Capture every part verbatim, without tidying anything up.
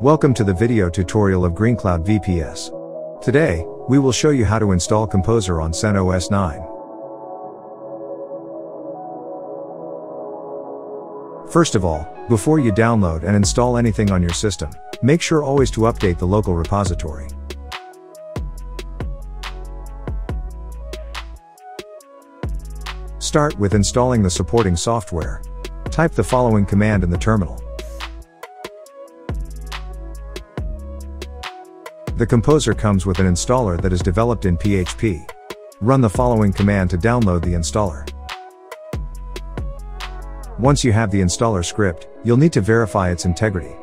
Welcome to the video tutorial of GreenCloud V P S. Today, we will show you how to install Composer on CentOS nine. First of all, before you download and install anything on your system, make sure always to update the local repository. Start with installing the supporting software. Type the following command in the terminal. The Composer comes with an installer that is developed in P H P. Run the following command to download the installer. Once you have the installer script, you'll need to verify its integrity.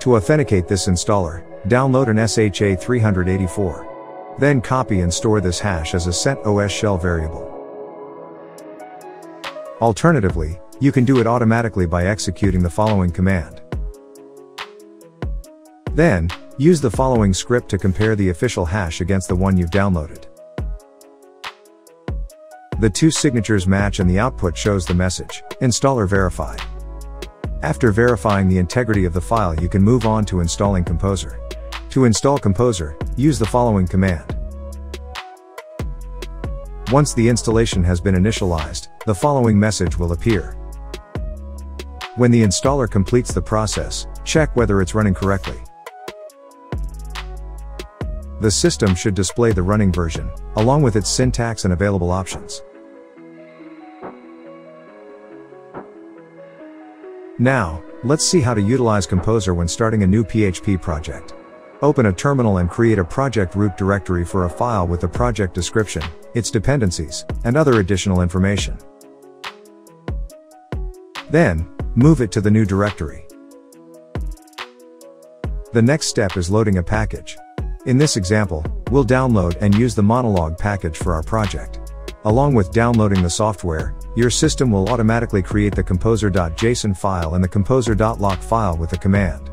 To authenticate this installer, download an S H A three eight four. Then copy and store this hash as a CentOS shell variable. Alternatively, you can do it automatically by executing the following command. Then, use the following script to compare the official hash against the one you've downloaded. The two signatures match and the output shows the message, installer verified. After verifying the integrity of the file, you can move on to installing Composer. To install Composer, use the following command. Once the installation has been initialized, the following message will appear. When the installer completes the process, check whether it's running correctly. The system should display the running version, along with its syntax and available options. Now, let's see how to utilize Composer when starting a new P H P project. Open a terminal and create a project root directory for a file with the project description, its dependencies, and other additional information. Then, move it to the new directory. The next step is loading a package. In this example, we'll download and use the monolog package for our project. Along with downloading the software, your system will automatically create the composer.json file and the composer.lock file with the command.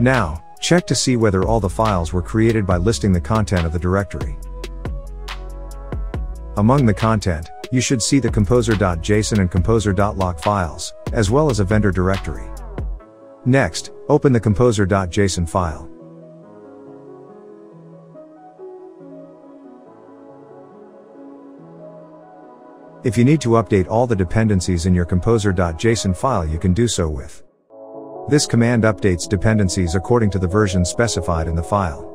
Now, check to see whether all the files were created by listing the content of the directory. Among the content, you should see the composer.json and composer.lock files, as well as a vendor directory. Next, open the composer.json file. If you need to update all the dependencies in your composer.json file, you can do so with this command. Updates dependencies according to the version specified in the file.